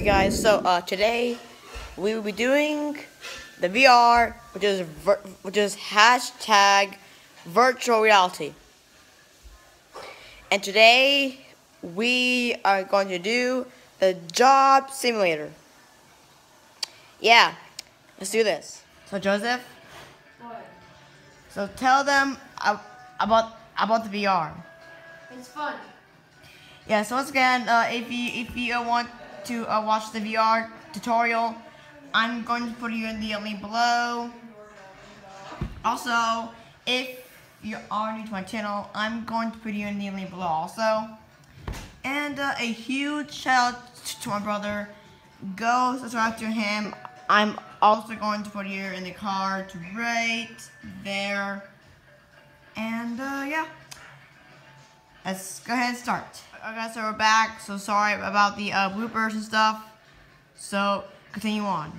Okay guys, so today we will be doing the VR, which is hashtag virtual reality. And today we are going to do the Job Simulator. Yeah, let's do this. So Joseph, what? So tell them about the VR. It's fun. Yeah. So once again, if you want to watch the VR tutorial, I'm going to put you in the link below. Also, if you are new to my channel, I'm going to put you in the link below also. And a huge shout out to my brother. Go subscribe to him. I'm also going to put you in the card right there. And yeah, let's go ahead and start. Okay, so we're back. So sorry about the bloopers and stuff. So continue on.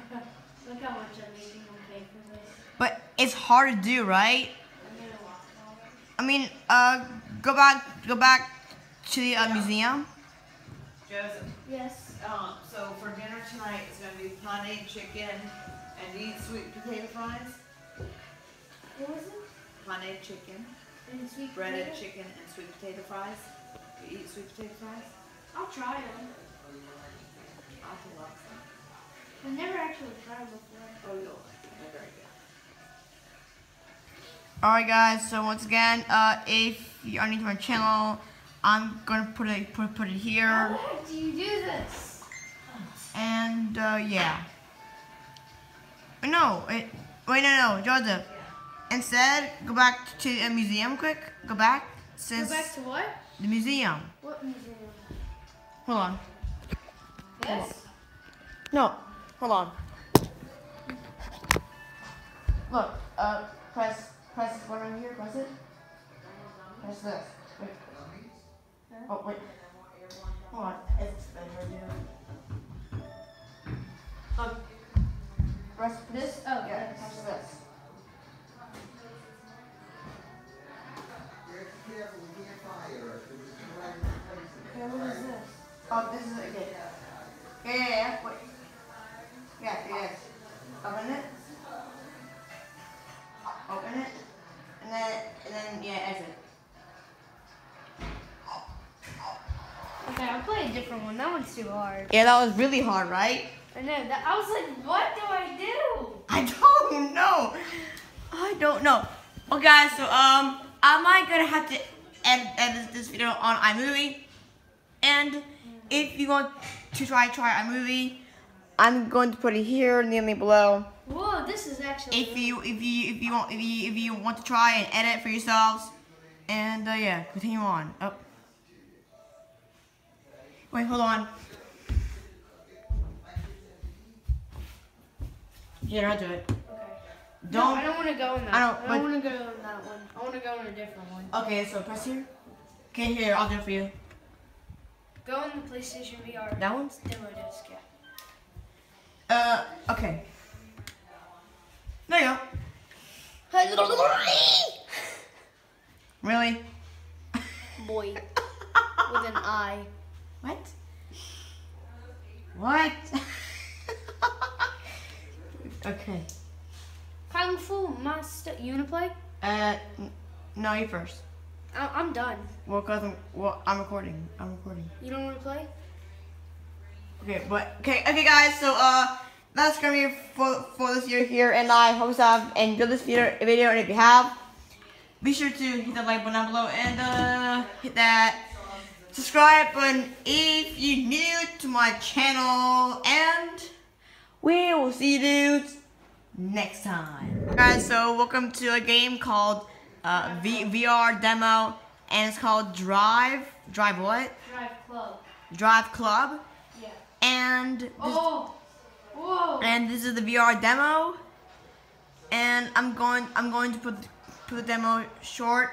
Look how much I'm making them pay for this. But it's hard to do, right? I mean, go back to the museum. Joseph. Yes. So for dinner tonight, it's going to be plantain chicken and sweet potato fries. What was it? Plantain chicken and sweet breaded potato? Chicken and sweet potato fries. You eat sweet potato fries? I'll try them. I'll love them. I've never actually tried them before. Oh, you'll like them. They're very good. Alright guys, so once again, if you are new to my channel, I'm gonna put it here. How do you do this? And yeah. No, wait, no, Joseph. Yeah. Instead, go back to the museum quick. Go back. Go back to what? The museum. What museum? Hold on. Yes. No, hold on. Look, press this button here, press it. Press this. Wait. Oh, wait. Hold on. It's better. Look. Press this. Oh, yeah. Press this. Okay, what is this? Oh, this is it. Yeah, yeah, yeah. Wait. Yeah, yeah. Open it. Open it. And then yeah, exit. Okay, I'll play a different one. That one's too hard. Yeah, that was really hard, right? I know. I was like, what do I do? I don't know. I don't know. Okay, guys, so am I gonna have to edit this video on iMovie? And if you want to try iMovie, I'm going to put it here in the link below. Whoa, this is actually. If you want to try and edit for yourselves, and yeah, continue on. Oh. Wait, hold on. Yeah, I'll do it. Okay. No, I don't want to go in that. I don't want to go in that one. I want to go in a different one. Okay, so press here. Okay, here, I'll do it for you. Go in the PlayStation VR. That one's demo disc. Yeah. Okay. There you go. Really? Boy. With an eye. What? What? Okay. Kung Fu Master, you wanna play? No, you first. I'm done. Well, cause I'm recording. You don't wanna play? Okay, okay guys, so that's gonna be it for this year here, and I hope you have enjoyed this video, and if you have, be sure to hit that like button down below and hit that subscribe button if you're new to my channel, and we will see you dudes next time. All right, so welcome to a game called VR demo, and it's called Drive what? Drive Club. Drive Club. Yeah. And this is the VR demo, and I'm going to put the demo short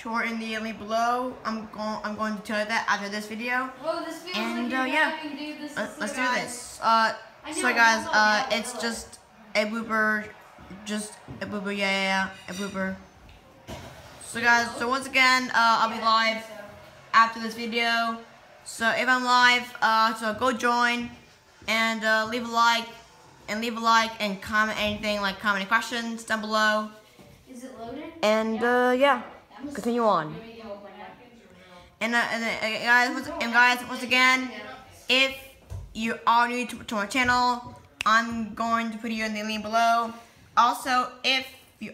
short in the link below. I'm going to tell you that after this video. Whoa, this feels and like yeah, do this let's do this. So guys, it's just a blooper, just a blooper. So guys, so once again, I'll be live after this video. So if I'm live, so go join and leave a like and comment anything, like comment any questions down below. Is it loaded? And yeah, continue on. And guys, once again, if you are new to my channel, I'm going to put you in the link below. Also, if you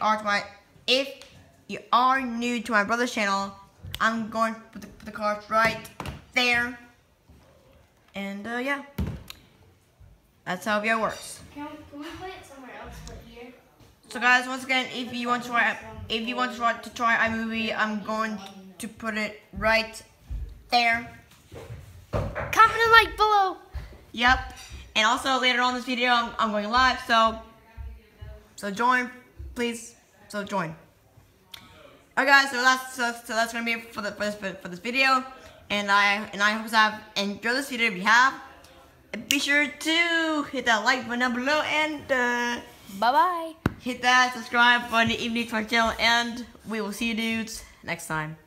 are new to my brother's channel, I'm going to put the cards right there. And yeah, that's how VR works. Can we play it somewhere else but here? So guys, once again, if you want to try iMovie, I'm going to put it right there. Comment and like below. Yep. And also later on in this video, I'm going live, so join, please. So join. Alright guys, so that's gonna be it for this video, and I hope you have enjoyed this video. If you have, be sure to hit that like button down below, and bye bye. Hit that subscribe button if you're new to our channel, and we will see you dudes next time.